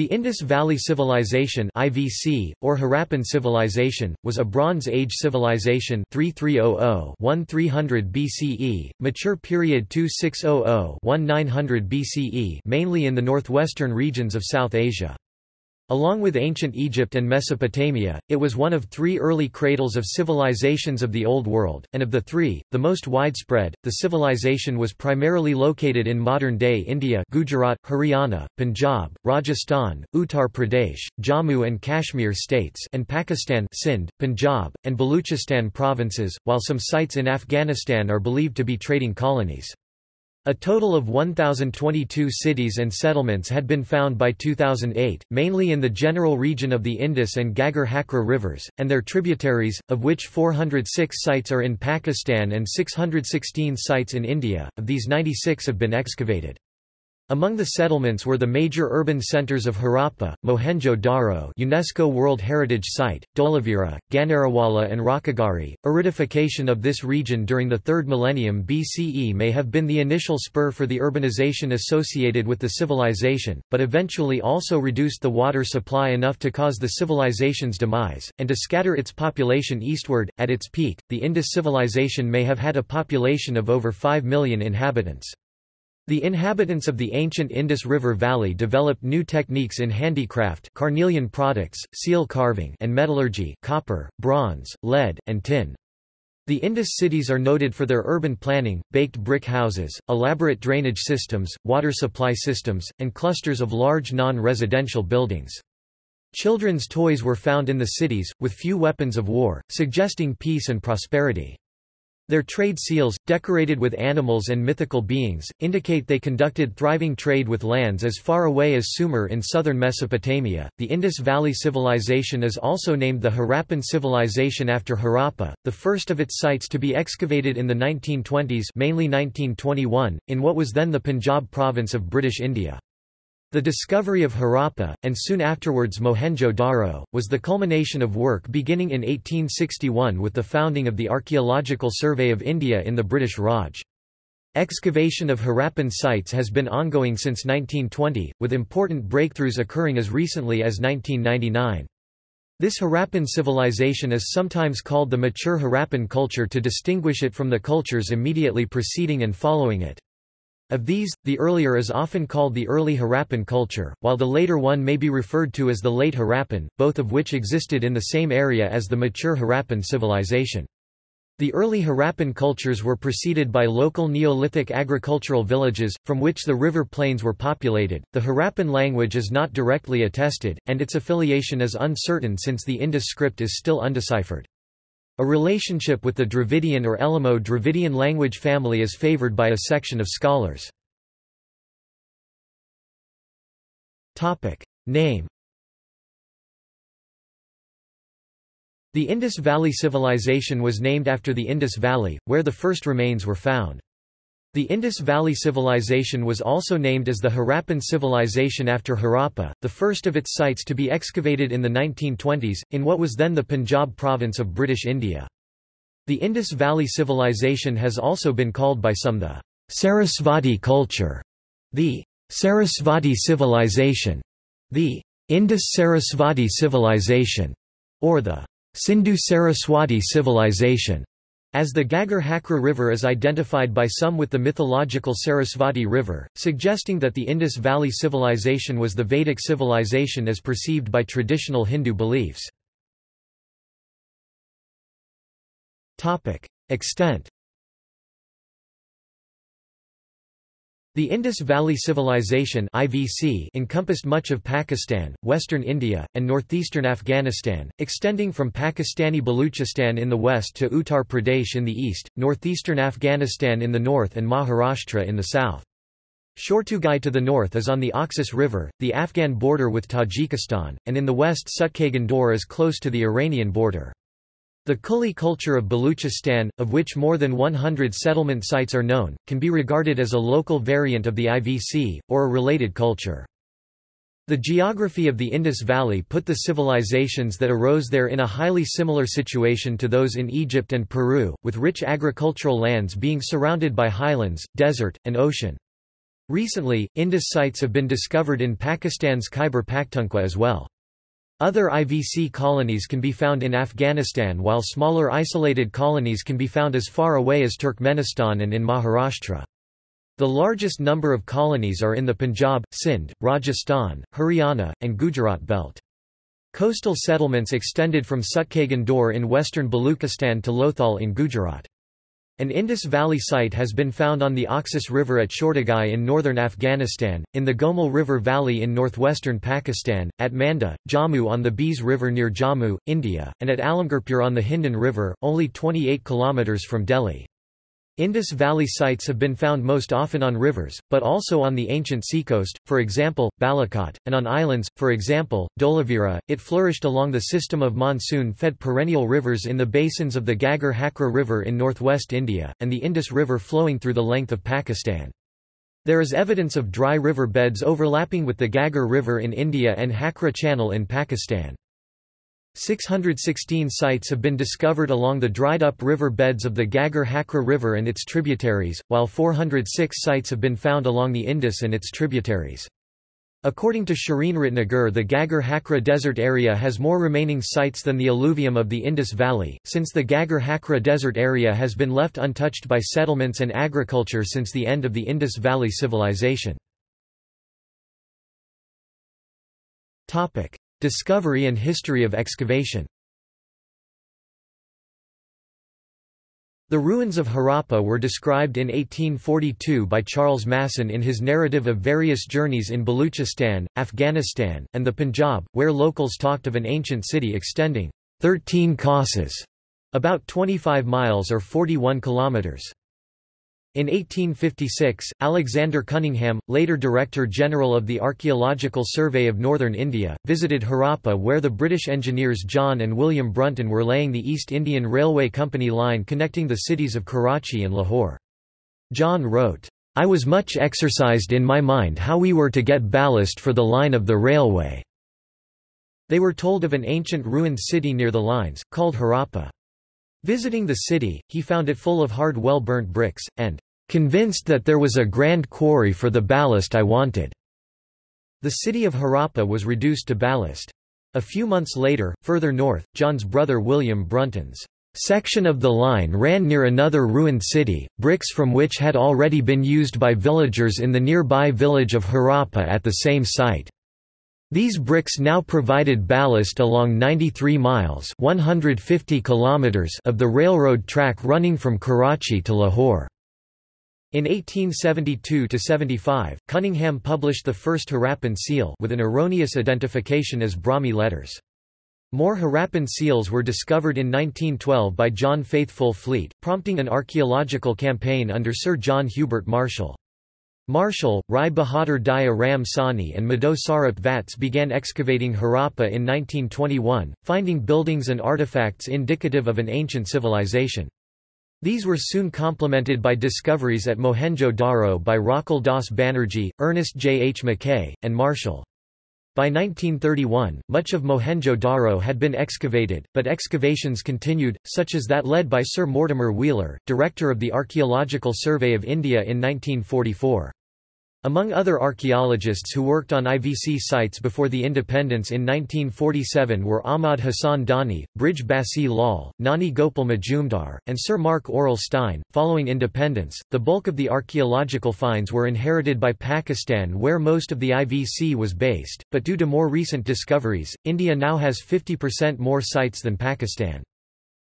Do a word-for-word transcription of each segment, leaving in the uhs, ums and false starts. The Indus Valley Civilization (I V C) or Harappan Civilization was a Bronze Age civilization thirty-three hundred to thirteen hundred B C E, mature period twenty-six hundred to nineteen hundred B C E, mainly in the northwestern regions of South Asia. Along with ancient Egypt and Mesopotamia, it was one of three early cradles of civilizations of the Old World, and of the three, the most widespread. The civilization was primarily located in modern-day India, Gujarat, Haryana, Punjab, Rajasthan, Uttar Pradesh, Jammu and Kashmir states, and Pakistan, Sindh, Punjab, and Baluchistan provinces, while some sites in Afghanistan are believed to be trading colonies. A total of one thousand twenty-two cities and settlements had been found by two thousand eight, mainly in the general region of the Indus and Gagar-Hakra rivers, and their tributaries, of which four hundred six sites are in Pakistan and six hundred sixteen sites in India. Of these, ninety-six have been excavated. Among the settlements were the major urban centers of Harappa, Mohenjo-Daro, UNESCO World Heritage Site, Dolavira, Gannarawala, and Rakagari. Aridification of this region during the third millennium B C E may have been the initial spur for the urbanization associated with the civilization, but eventually also reduced the water supply enough to cause the civilization's demise, and to scatter its population eastward. At its peak, the Indus civilization may have had a population of over five million inhabitants. The inhabitants of the ancient Indus River Valley developed new techniques in handicraft, carnelian products, seal carving, and metallurgy, copper, bronze, lead, and tin. The Indus cities are noted for their urban planning, baked brick houses, elaborate drainage systems, water supply systems, and clusters of large non-residential buildings. Children's toys were found in the cities, with few weapons of war, suggesting peace and prosperity. Their trade seals, decorated with animals and mythical beings, indicate they conducted thriving trade with lands as far away as Sumer in southern Mesopotamia. The Indus Valley Civilization is also named the Harappan Civilization after Harappa, the first of its sites to be excavated in the nineteen twenties, mainly nineteen twenty-one, in what was then the Punjab province of British India. The discovery of Harappa, and soon afterwards Mohenjo-Daro, was the culmination of work beginning in eighteen sixty-one with the founding of the Archaeological Survey of India in the British Raj. Excavation of Harappan sites has been ongoing since nineteen twenty, with important breakthroughs occurring as recently as nineteen ninety-nine. This Harappan civilization is sometimes called the mature Harappan culture to distinguish it from the cultures immediately preceding and following it. Of these, the earlier is often called the early Harappan culture, while the later one may be referred to as the late Harappan, both of which existed in the same area as the mature Harappan civilization. The early Harappan cultures were preceded by local Neolithic agricultural villages, from which the river plains were populated. The Harappan language is not directly attested, and its affiliation is uncertain since the Indus script is still undeciphered. A relationship with the Dravidian or Elamo-Dravidian language family is favored by a section of scholars. Name. The Indus Valley Civilization was named after the Indus Valley, where the first remains were found. The Indus Valley Civilization was also named as the Harappan Civilization after Harappa, the first of its sites to be excavated in the nineteen twenties, in what was then the Punjab province of British India. The Indus Valley Civilization has also been called by some the Sarasvati culture, the Sarasvati Civilization, the Indus-Sarasvati Civilization, or the Sindhu-Saraswati Civilization. As the Gagar-Hakra River is identified by some with the mythological Sarasvati River, suggesting that the Indus Valley Civilization was the Vedic civilization as perceived by traditional Hindu beliefs. Extent. The Indus Valley Civilization (I V C) encompassed much of Pakistan, western India, and northeastern Afghanistan, extending from Pakistani Baluchistan in the west to Uttar Pradesh in the east, northeastern Afghanistan in the north, and Maharashtra in the south. Shortugai to the north is on the Oxus River, the Afghan border with Tajikistan, and in the west Sutkagandhar is close to the Iranian border. The Kuli culture of Baluchistan, of which more than one hundred settlement sites are known, can be regarded as a local variant of the I V C, or a related culture. The geography of the Indus Valley put the civilizations that arose there in a highly similar situation to those in Egypt and Peru, with rich agricultural lands being surrounded by highlands, desert, and ocean. Recently, Indus sites have been discovered in Pakistan's Khyber Pakhtunkhwa as well. Other I V C colonies can be found in Afghanistan, while smaller isolated colonies can be found as far away as Turkmenistan and in Maharashtra. The largest number of colonies are in the Punjab, Sindh, Rajasthan, Haryana, and Gujarat belt. Coastal settlements extended from Sutkagan Dor in western Baluchistan to Lothal in Gujarat. An Indus Valley site has been found on the Oxus River at Shordagai in northern Afghanistan, in the Gomal River Valley in northwestern Pakistan, at Manda, Jammu on the Bees River near Jammu, India, and at Alamgarhpur on the Hindon River, only twenty-eight kilometers from Delhi. Indus Valley sites have been found most often on rivers, but also on the ancient seacoast, for example, Balakot, and on islands, for example, Dolavira. It flourished along the system of monsoon-fed perennial rivers in the basins of the Ghaggar-Hakra River in northwest India, and the Indus River flowing through the length of Pakistan. There is evidence of dry river beds overlapping with the Ghaggar River in India and Hakra Channel in Pakistan. six hundred sixteen sites have been discovered along the dried-up river beds of the Ghaggar-Hakra River and its tributaries, while four hundred six sites have been found along the Indus and its tributaries. According to Shireen Ratnagar, the Ghaggar-Hakra desert area has more remaining sites than the alluvium of the Indus Valley, since the Ghaggar-Hakra desert area has been left untouched by settlements and agriculture since the end of the Indus Valley civilization. Discovery and history of excavation. The ruins of Harappa were described in eighteen forty-two by Charles Masson in his narrative of various journeys in Baluchistan, Afghanistan, and the Punjab, where locals talked of an ancient city extending thirteen kosas, about twenty-five miles or forty-one kilometers. In eighteen fifty-six, Alexander Cunningham, later Director-General of the Archaeological Survey of Northern India, visited Harappa where the British engineers John and William Brunton were laying the East Indian Railway Company line connecting the cities of Karachi and Lahore. John wrote, "I was much exercised in my mind how we were to get ballast for the line of the railway." They were told of an ancient ruined city near the lines, called Harappa. Visiting the city, he found it full of hard well-burnt bricks, and "convinced that there was a grand quarry for the ballast I wanted." The city of Harappa was reduced to ballast. A few months later, further north, John's brother William Brunton's section of the line ran near another ruined city, bricks from which had already been used by villagers in the nearby village of Harappa at the same site. These bricks now provided ballast along ninety-three miles (one hundred fifty kilometers) of the railroad track running from Karachi to Lahore. In eighteen seventy-two to seventy-five, Cunningham published the first Harappan seal with an erroneous identification as Brahmi letters. More Harappan seals were discovered in nineteen twelve by John Faithfull Fleet, prompting an archaeological campaign under Sir John Hubert Marshall. Marshall, Rai Bahadur Daya Ram Sani and Madho Sarup Vats began excavating Harappa in nineteen twenty-one, finding buildings and artifacts indicative of an ancient civilization. These were soon complemented by discoveries at Mohenjo-Daro by Rockal Das Banerjee, Ernest J. H. Mackay, and Marshall. By nineteen thirty-one, much of Mohenjo-Daro had been excavated, but excavations continued, such as that led by Sir Mortimer Wheeler, director of the Archaeological Survey of India in nineteen forty-four. Among other archaeologists who worked on I V C sites before the independence in nineteen forty-seven were Ahmad Hassan Dani, Brij Basi Lal, Nani Gopal Majumdar, and Sir Mark Oral Stein. Following independence, the bulk of the archaeological finds were inherited by Pakistan, where most of the I V C was based, but due to more recent discoveries, India now has fifty percent more sites than Pakistan.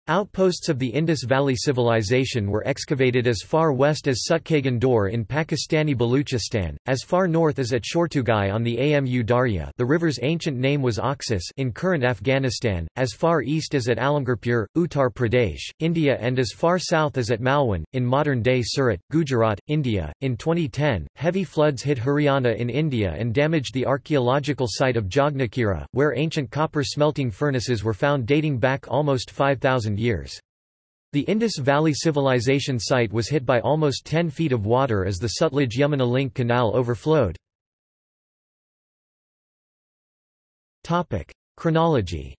Outposts of the Indus Valley civilization were excavated as far west as Sutkagan Dor in Pakistani Baluchistan, as far north as at Shortugai on the Amu Darya, the river's ancient name was Oxus, in current Afghanistan, as far east as at Alamgarhpur, Uttar Pradesh, India, and as far south as at Malwan, in modern-day Surat, Gujarat, India. In twenty ten, heavy floods hit Haryana in India and damaged the archaeological site of Jagnakira, where ancient copper smelting furnaces were found dating back almost five thousand years. The Indus Valley Civilization site was hit by almost ten feet of water as the Sutlej-Yamuna Link Canal overflowed. Topic: Chronology.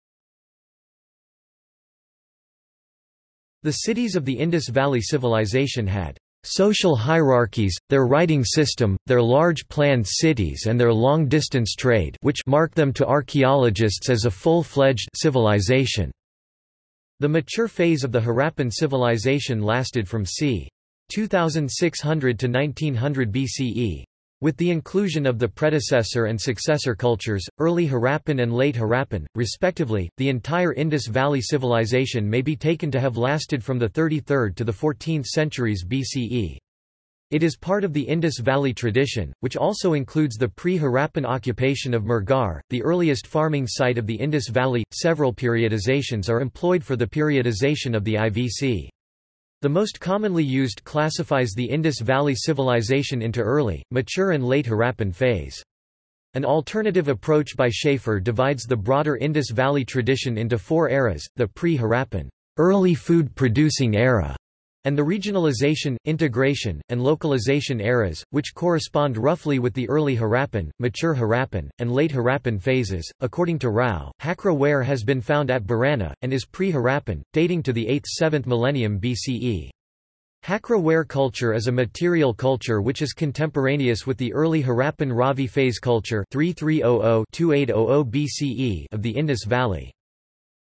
The cities of the Indus Valley Civilization had Social hierarchies, their writing system, their large planned cities and their long-distance trade which mark them to archaeologists as a full-fledged civilization. The mature phase of the Harappan civilization lasted from c. two thousand six hundred to nineteen hundred B C E. With the inclusion of the predecessor and successor cultures, early Harappan and late Harappan, respectively, the entire Indus Valley civilization may be taken to have lasted from the thirty-third to the fourteenth centuries B C E. It is part of the Indus Valley tradition, which also includes the pre-Harappan occupation of Murghar, the earliest farming site of the Indus Valley. Several periodizations are employed for the periodization of the I V C. The most commonly used classifies the Indus Valley civilization into early, mature and late Harappan phase. An alternative approach by Schaefer divides the broader Indus Valley tradition into four eras, the pre-Harappan, early food-producing era, and the regionalization, integration, and localization eras, which correspond roughly with the early Harappan, mature Harappan, and late Harappan phases. According to Rao, Hakra ware has been found at Burana, and is pre-Harappan, dating to the eighth to seventh millennium B C E. Hakra ware culture is a material culture which is contemporaneous with the early Harappan Ravi phase culture thirty-three hundred to twenty-eight hundred B C E of the Indus Valley.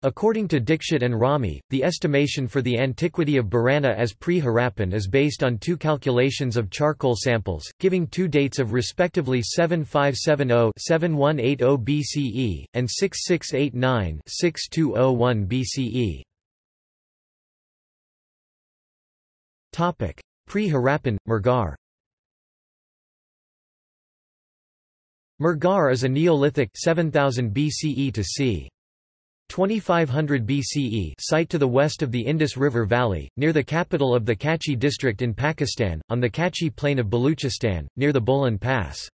According to Dikshit and Rami, the estimation for the antiquity of Burana as pre-Harappan is based on two calculations of charcoal samples, giving two dates of respectively seventy-five seventy to seventy-one eighty B C E, and sixty-six eighty-nine to sixty-two oh one B C E. Pre-Harappan, Murghar. Murghar is a Neolithic seven thousand B C E to c. twenty-five hundred B C E site to the west of the Indus River Valley, near the capital of the Kachi district in Pakistan, on the Kachi plain of Baluchistan, near the Bolan Pass.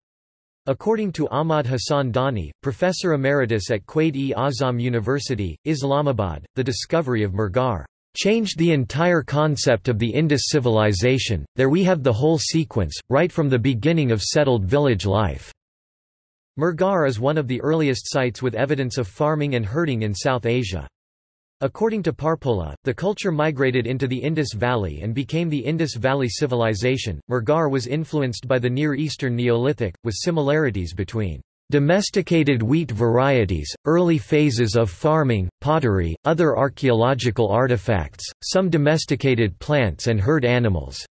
According to Ahmad Hassan Dani, Professor Emeritus at Quaid-e-Azam University, Islamabad, the discovery of Murghar changed the entire concept of the Indus civilization. There we have the whole sequence, right from the beginning of settled village life. Murghar is one of the earliest sites with evidence of farming and herding in South Asia. According to Parpola, the culture migrated into the Indus Valley and became the Indus Valley civilization. Murghar was influenced by the Near Eastern Neolithic, with similarities between domesticated wheat varieties, early phases of farming, pottery, other archaeological artifacts, some domesticated plants and herd animals.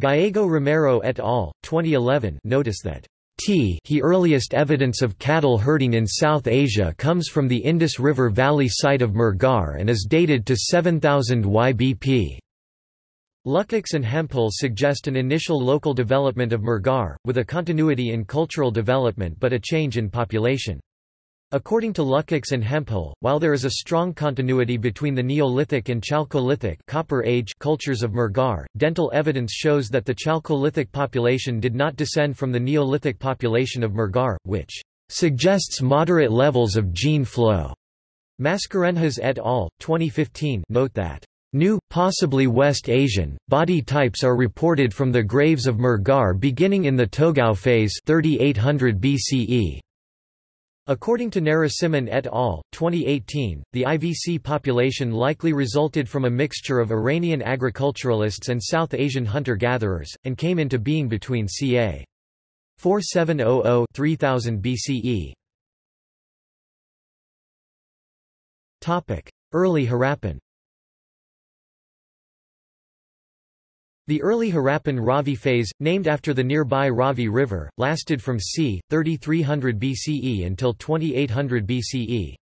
Gallego Romero et al. twenty eleven notice that T he earliest evidence of cattle herding in South Asia comes from the Indus River Valley site of Murghar and is dated to seven thousand Y B P. Lukacs and Hempel suggest an initial local development of Murghar, with a continuity in cultural development but a change in population. According to Lukacs and Hempel, while there is a strong continuity between the Neolithic and Chalcolithic Copper Age cultures of Murghar, dental evidence shows that the Chalcolithic population did not descend from the Neolithic population of Murghar, which suggests moderate levels of gene flow. Mascarenhas et al. twenty fifteen note that new, possibly West Asian, body types are reported from the graves of Murghar beginning in the Togau phase thirty-eight hundred B C E. According to Narasimhan et al., twenty eighteen, the I V C population likely resulted from a mixture of Iranian agriculturalists and South Asian hunter-gatherers, and came into being between ca. forty-seven hundred to three thousand B C E. Early Harappan. The early Harappan Ravi phase, named after the nearby Ravi River, lasted from c. thirty-three hundred B C E until twenty-eight hundred B C E.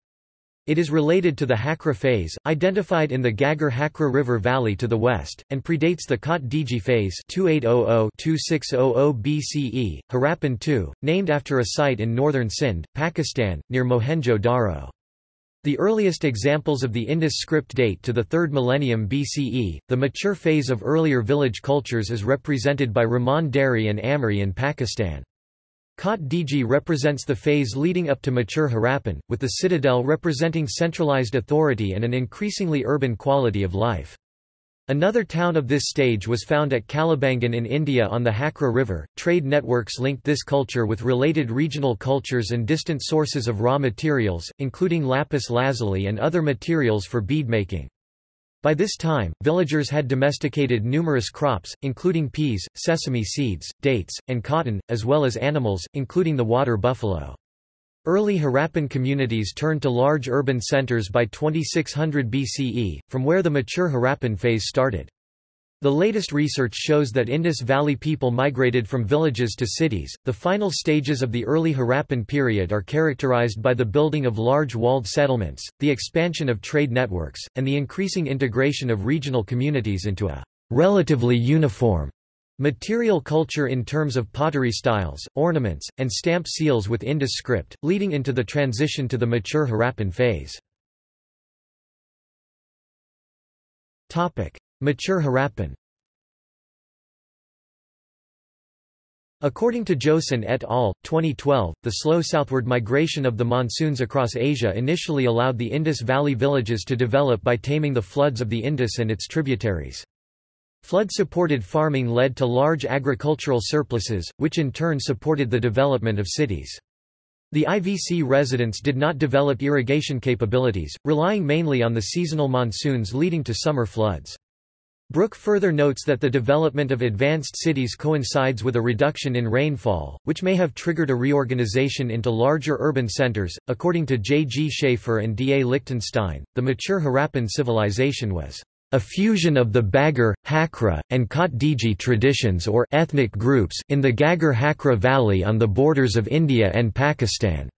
It is related to the Hakra phase, identified in the Gagar-Hakra River Valley to the west, and predates the Khat-Diji phase twenty-eight hundred to twenty-six hundred B C E. Harappan two, named after a site in northern Sindh, Pakistan, near Mohenjo-Daro. The earliest examples of the Indus script date to the third millennium B C E. The mature phase of earlier village cultures is represented by Rahman Dari and Amri in Pakistan. Khat-Diji represents the phase leading up to mature Harappan, with the citadel representing centralized authority and an increasingly urban quality of life. Another town of this stage was found at Kalibangan in India on the Hakra River. Trade networks linked this culture with related regional cultures and distant sources of raw materials, including lapis lazuli and other materials for beadmaking. By this time, villagers had domesticated numerous crops, including peas, sesame seeds, dates, and cotton, as well as animals, including the water buffalo. Early Harappan communities turned to large urban centers by twenty-six hundred B C E, from where the mature Harappan phase started. The latest research shows that Indus Valley people migrated from villages to cities. The final stages of the early Harappan period are characterized by the building of large walled settlements, the expansion of trade networks, and the increasing integration of regional communities into a relatively uniform material culture in terms of pottery styles, ornaments, and stamp seals with Indus script, leading into the transition to the mature Harappan phase. Topic: Mature Harappan. According to Joson et al., twenty twelve, the slow southward migration of the monsoons across Asia initially allowed the Indus Valley villages to develop by taming the floods of the Indus and its tributaries. Flood-supported farming led to large agricultural surpluses, which in turn supported the development of cities. The I V C residents did not develop irrigation capabilities, relying mainly on the seasonal monsoons leading to summer floods. Brooke further notes that the development of advanced cities coincides with a reduction in rainfall, which may have triggered a reorganization into larger urban centers. According to J. G. Schaefer and D. A. Lichtenstein, the mature Harappan civilization was a fusion of the Bagar, Hakra, and Khatdiji traditions or ethnic groups in the Gagar-Hakra Valley on the borders of India and Pakistan.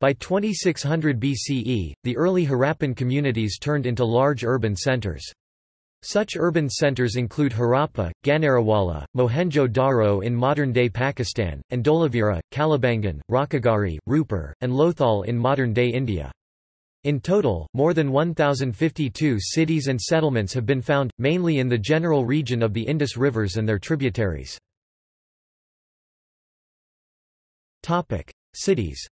By twenty-six hundred B C E, the early Harappan communities turned into large urban centers. Such urban centers include Harappa, Ganeriwala, Mohenjo-Daro in modern-day Pakistan, and Dolavira, Kalabangan, Rakagari, Rupur, and Lothal in modern-day India. In total, more than one thousand fifty-two cities and settlements have been found, mainly in the general region of the Indus rivers and their tributaries. Cities.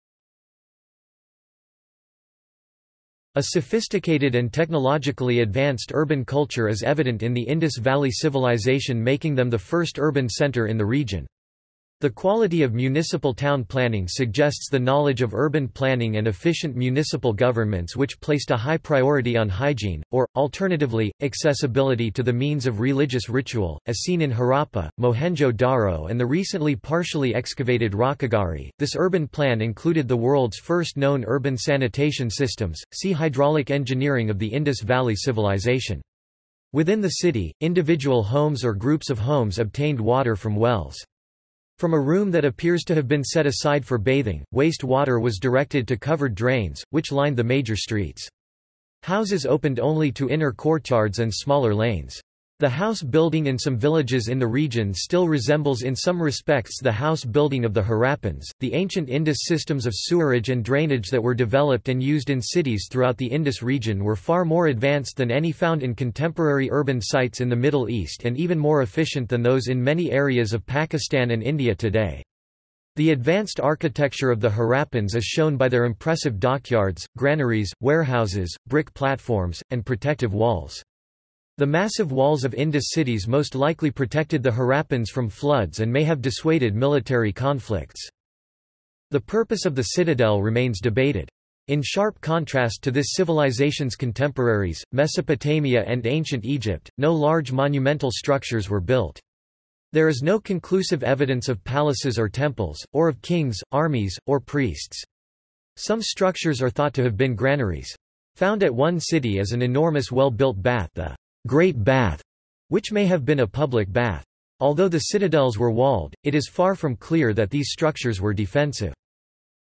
A sophisticated and technologically advanced urban culture is evident in the Indus Valley civilization, making them the first urban center in the region. The quality of municipal town planning suggests the knowledge of urban planning and efficient municipal governments, which placed a high priority on hygiene, or, alternatively, accessibility to the means of religious ritual, as seen in Harappa, Mohenjo-Daro, and the recently partially excavated Rakagari. This urban plan included the world's first known urban sanitation systems. See hydraulic engineering of the Indus Valley civilization. Within the city, individual homes or groups of homes obtained water from wells. From a room that appears to have been set aside for bathing, waste water was directed to covered drains, which lined the major streets. Houses opened only to inner courtyards and smaller lanes. The house building in some villages in the region still resembles in some respects the house building of the Harappans. The ancient Indus systems of sewerage and drainage that were developed and used in cities throughout the Indus region were far more advanced than any found in contemporary urban sites in the Middle East, and even more efficient than those in many areas of Pakistan and India today. The advanced architecture of the Harappans is shown by their impressive dockyards, granaries, warehouses, brick platforms, and protective walls. The massive walls of Indus cities most likely protected the Harappans from floods and may have dissuaded military conflicts. The purpose of the citadel remains debated. In sharp contrast to this civilization's contemporaries, Mesopotamia and ancient Egypt, no large monumental structures were built. There is no conclusive evidence of palaces or temples, or of kings, armies, or priests. Some structures are thought to have been granaries. Found at one city is an enormous well-built bath, the Great Bath, which may have been a public bath. Although the citadels were walled, it is far from clear that these structures were defensive.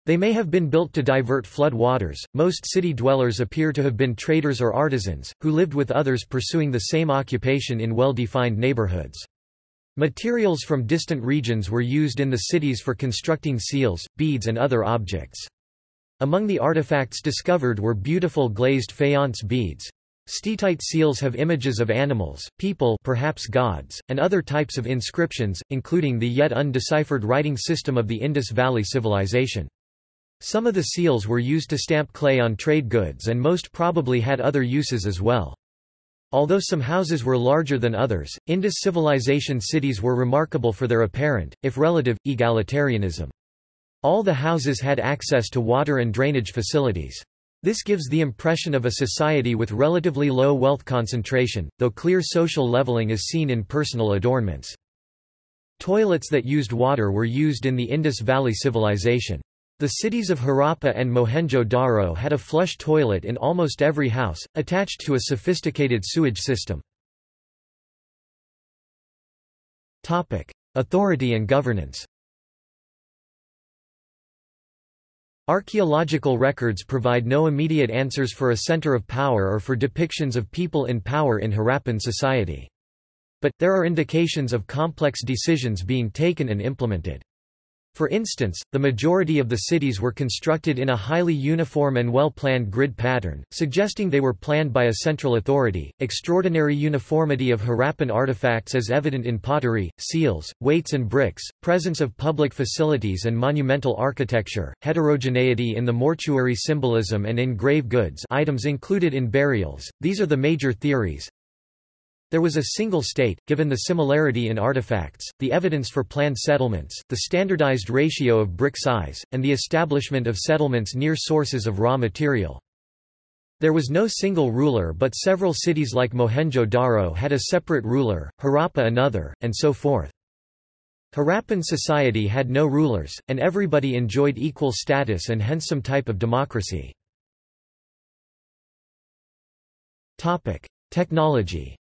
They may have been built to divert flood waters. Most city dwellers appear to have been traders or artisans, who lived with others pursuing the same occupation in well-defined neighborhoods. Materials from distant regions were used in the cities for constructing seals, beads, and other objects. Among the artifacts discovered were beautiful glazed faience beads. Steatite seals have images of animals, people, perhaps gods, and other types of inscriptions, including the yet undeciphered writing system of the Indus Valley civilization. Some of the seals were used to stamp clay on trade goods and most probably had other uses as well. Although some houses were larger than others, Indus civilization cities were remarkable for their apparent, if relative, egalitarianism. All the houses had access to water and drainage facilities. This gives the impression of a society with relatively low wealth concentration, though clear social leveling is seen in personal adornments. Toilets that used water were used in the Indus Valley civilization. The cities of Harappa and Mohenjo-Daro had a flush toilet in almost every house, attached to a sophisticated sewage system. Authority and governance. Archaeological records provide no immediate answers for a center of power or for depictions of people in power in Harappan society. But, there are indications of complex decisions being taken and implemented. For instance, the majority of the cities were constructed in a highly uniform and well-planned grid pattern, suggesting they were planned by a central authority. Extraordinary uniformity of Harappan artifacts is evident in pottery, seals, weights and bricks, presence of public facilities and monumental architecture, heterogeneity in the mortuary symbolism and in grave goods items included in burials. These are the major theories. There was a single state, given the similarity in artifacts, the evidence for planned settlements, the standardized ratio of brick size, and the establishment of settlements near sources of raw material. There was no single ruler, but several cities like Mohenjo-Daro had a separate ruler, Harappa another, and so forth. Harappan society had no rulers, and everybody enjoyed equal status and hence some type of democracy. Technology.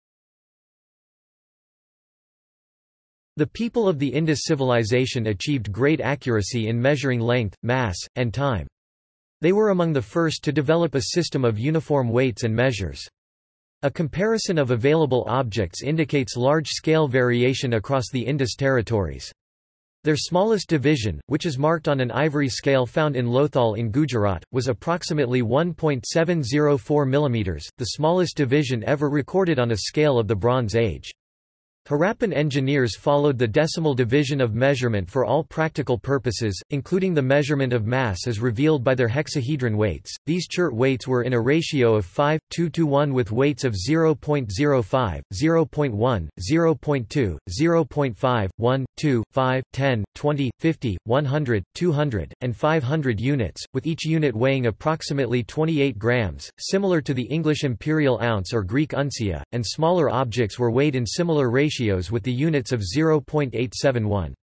The people of the Indus civilization achieved great accuracy in measuring length, mass, and time. They were among the first to develop a system of uniform weights and measures. A comparison of available objects indicates large-scale variation across the Indus territories. Their smallest division, which is marked on an ivory scale found in Lothal in Gujarat, was approximately one point seven zero four millimeters, the smallest division ever recorded on a scale of the Bronze Age. Harappan engineers followed the decimal division of measurement for all practical purposes, including the measurement of mass as revealed by their hexahedron weights. These chert weights were in a ratio of five two to one with weights of zero point zero five, zero point one, zero point two, zero point five, one, two, five, ten, twenty, fifty, one hundred, two hundred, and five hundred units, with each unit weighing approximately twenty-eight grams, similar to the English imperial ounce or Greek uncia, and smaller objects were weighed in similar ratios with the units of zero point eight seven one.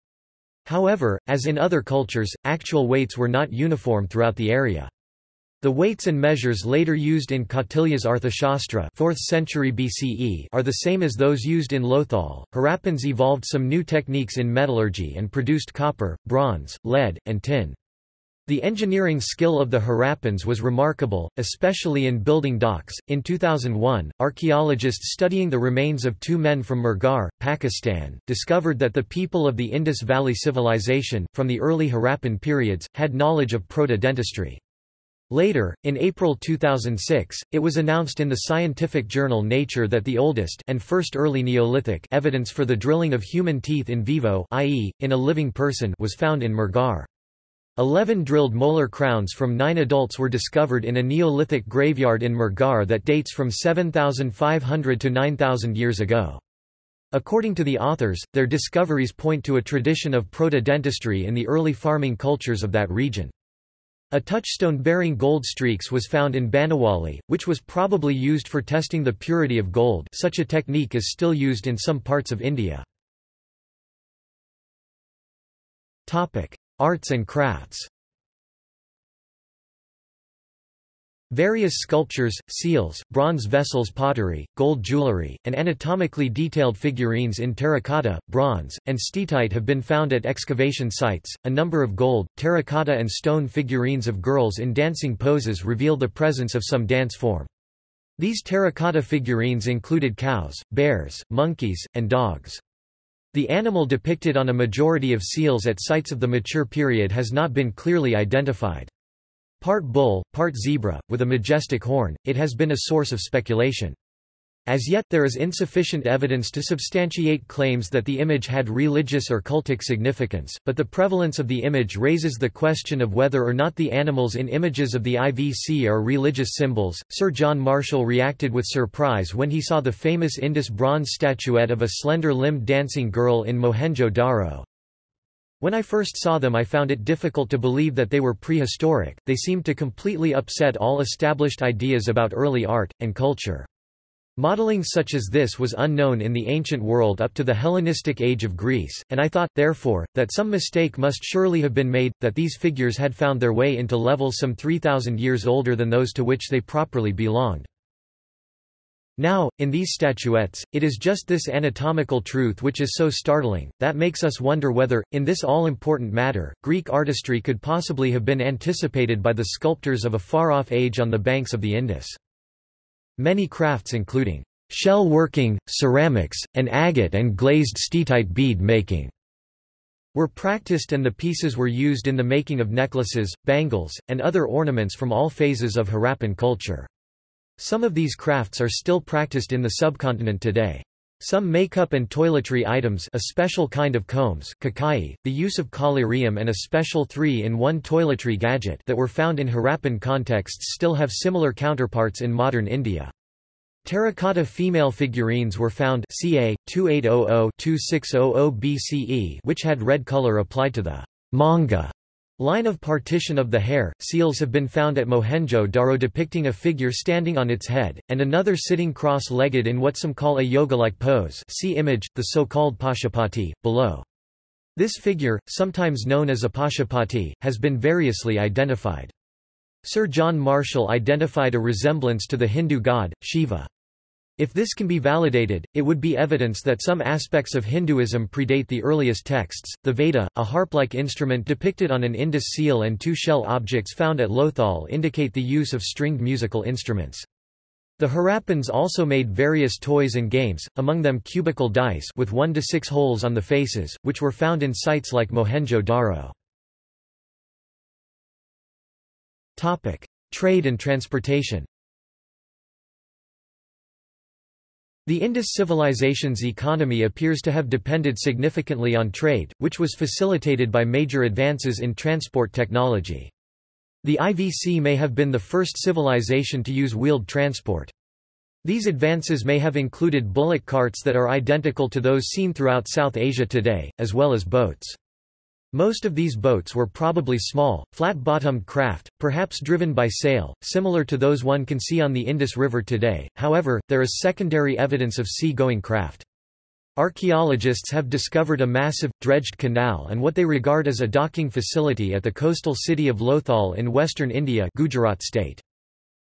However, as in other cultures, actual weights were not uniform throughout the area. The weights and measures later used in Kautilya's Arthashastra fourth century B C E are the same as those used in Lothal. Harappans evolved some new techniques in metallurgy and produced copper, bronze, lead, and tin. The engineering skill of the Harappans was remarkable, especially in building docks. In two thousand one, archaeologists studying the remains of two men from Murghar, Pakistan, discovered that the people of the Indus Valley Civilization, from the early Harappan periods, had knowledge of proto-dentistry. Later, in April two thousand six, it was announced in the scientific journal Nature that the oldest and first early Neolithic evidence for the drilling of human teeth in vivo, that is, in a living person, was found in Murghar. Eleven drilled molar crowns from nine adults were discovered in a Neolithic graveyard in Murghar that dates from seven thousand five hundred to nine thousand years ago. According to the authors, their discoveries point to a tradition of proto-dentistry in the early farming cultures of that region. A touchstone bearing gold streaks was found in Banawali, which was probably used for testing the purity of gold. Such a technique is still used in some parts of India. Arts and crafts. Various sculptures, seals, bronze vessels, pottery, gold jewelry, and anatomically detailed figurines in terracotta, bronze, and steatite have been found at excavation sites. A number of gold, terracotta, and stone figurines of girls in dancing poses reveal the presence of some dance form. These terracotta figurines included cows, bears, monkeys, and dogs. The animal depicted on a majority of seals at sites of the mature period has not been clearly identified. Part bull, part zebra, with a majestic horn, it has been a source of speculation. As yet, there is insufficient evidence to substantiate claims that the image had religious or cultic significance, but the prevalence of the image raises the question of whether or not the animals in images of the I V C are religious symbols. Sir John Marshall reacted with surprise when he saw the famous Indus bronze statuette of a slender-limbed dancing girl in Mohenjo-Daro. When I first saw them I found it difficult to believe that they were prehistoric, they seemed to completely upset all established ideas about early art, and culture. Modeling such as this was unknown in the ancient world up to the Hellenistic age of Greece, and I thought, therefore, that some mistake must surely have been made, that these figures had found their way into levels some three thousand years older than those to which they properly belonged. Now, in these statuettes, it is just this anatomical truth which is so startling, that makes us wonder whether, in this all-important matter, Greek artistry could possibly have been anticipated by the sculptors of a far-off age on the banks of the Indus. Many crafts including shell working, ceramics, and agate and glazed steatite bead making were practiced, and the pieces were used in the making of necklaces, bangles, and other ornaments from all phases of Harappan culture. Some of these crafts are still practiced in the subcontinent today. Some makeup and toiletry items, a special kind of combs, kakai, the use of collyrium and a special three in one toiletry gadget that were found in Harappan contexts still have similar counterparts in modern India. Terracotta female figurines were found ca. twenty-eight hundred to twenty-six hundred B C E which had red color applied to the manga line of partition of the hair. Seals have been found at Mohenjo-Daro depicting a figure standing on its head, and another sitting cross-legged in what some call a yoga-like pose. See image, the so-called Pashupati, below. This figure, sometimes known as a Pashupati, has been variously identified. Sir John Marshall identified a resemblance to the Hindu god, Shiva. If this can be validated, it would be evidence that some aspects of Hinduism predate the earliest texts. The Veda, a harp-like instrument depicted on an Indus seal, and two shell objects found at Lothal indicate the use of stringed musical instruments. The Harappans also made various toys and games, among them cubical dice with one to six holes on the faces, which were found in sites like Mohenjo-Daro. Topic: Trade and transportation. The Indus civilization's economy appears to have depended significantly on trade, which was facilitated by major advances in transport technology. The I V C may have been the first civilization to use wheeled transport. These advances may have included bullock carts that are identical to those seen throughout South Asia today, as well as boats. Most of these boats were probably small, flat-bottomed craft, perhaps driven by sail, similar to those one can see on the Indus River today. However, there is secondary evidence of sea-going craft. Archaeologists have discovered a massive, dredged canal and what they regard as a docking facility at the coastal city of Lothal in western India, Gujarat state.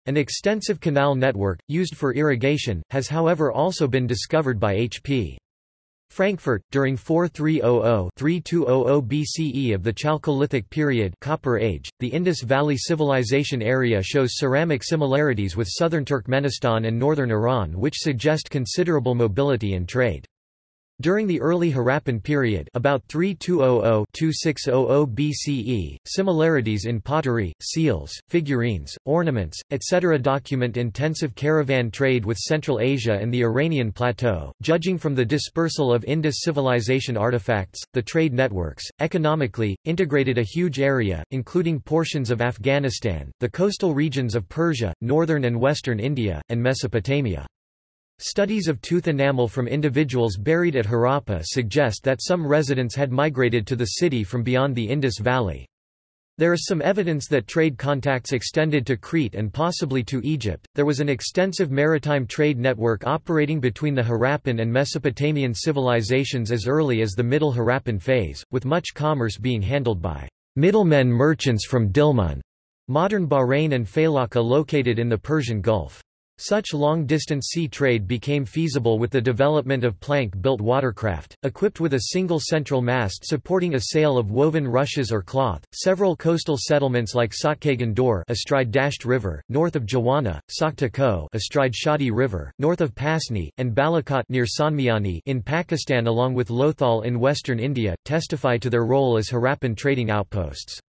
An extensive canal network, used for irrigation, has however also been discovered by H P Frankfurt, during forty-three hundred to thirty-two hundred B C E of the Chalcolithic period, Copper Age, the Indus Valley Civilization area shows ceramic similarities with southern Turkmenistan and northern Iran, which suggest considerable mobility and trade. During the early Harappan period, about thirty-two hundred to twenty-six hundred B C E, similarities in pottery, seals, figurines, ornaments, et cetera document intensive caravan trade with Central Asia and the Iranian plateau. Judging from the dispersal of Indus civilization artifacts, the trade networks, economically, integrated a huge area, including portions of Afghanistan, the coastal regions of Persia, northern and western India, and Mesopotamia. Studies of tooth enamel from individuals buried at Harappa suggest that some residents had migrated to the city from beyond the Indus Valley. There is some evidence that trade contacts extended to Crete and possibly to Egypt. There was an extensive maritime trade network operating between the Harappan and Mesopotamian civilizations as early as the Middle Harappan phase, with much commerce being handled by middlemen merchants from Dilmun, modern Bahrain, and Failaka located in the Persian Gulf. Such long-distance sea trade became feasible with the development of plank-built watercraft, equipped with a single central mast supporting a sail of woven rushes or cloth. Several coastal settlements like Sotkagan Dor astride Dasht River, north of Jawana, Sakta Ko astride Shadi River, north of Pasni, and Balakot near Sanmiani in Pakistan, along with Lothal in western India, testify to their role as Harappan trading outposts.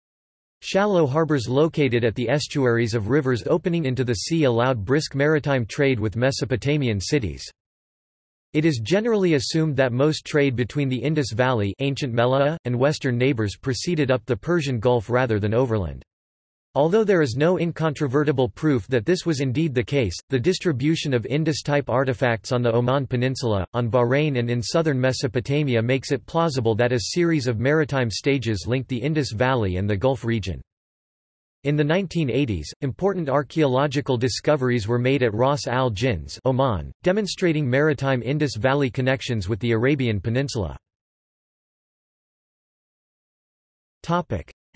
Shallow harbors located at the estuaries of rivers opening into the sea allowed brisk maritime trade with Mesopotamian cities. It is generally assumed that most trade between the Indus Valley, ancient Melia, and western neighbors proceeded up the Persian Gulf rather than overland. Although there is no incontrovertible proof that this was indeed the case, the distribution of Indus-type artifacts on the Oman Peninsula, on Bahrain and in southern Mesopotamia makes it plausible that a series of maritime stages linked the Indus Valley and the Gulf region. In the nineteen eighties, important archaeological discoveries were made at Ras Al Jins, Oman, demonstrating maritime Indus Valley connections with the Arabian Peninsula.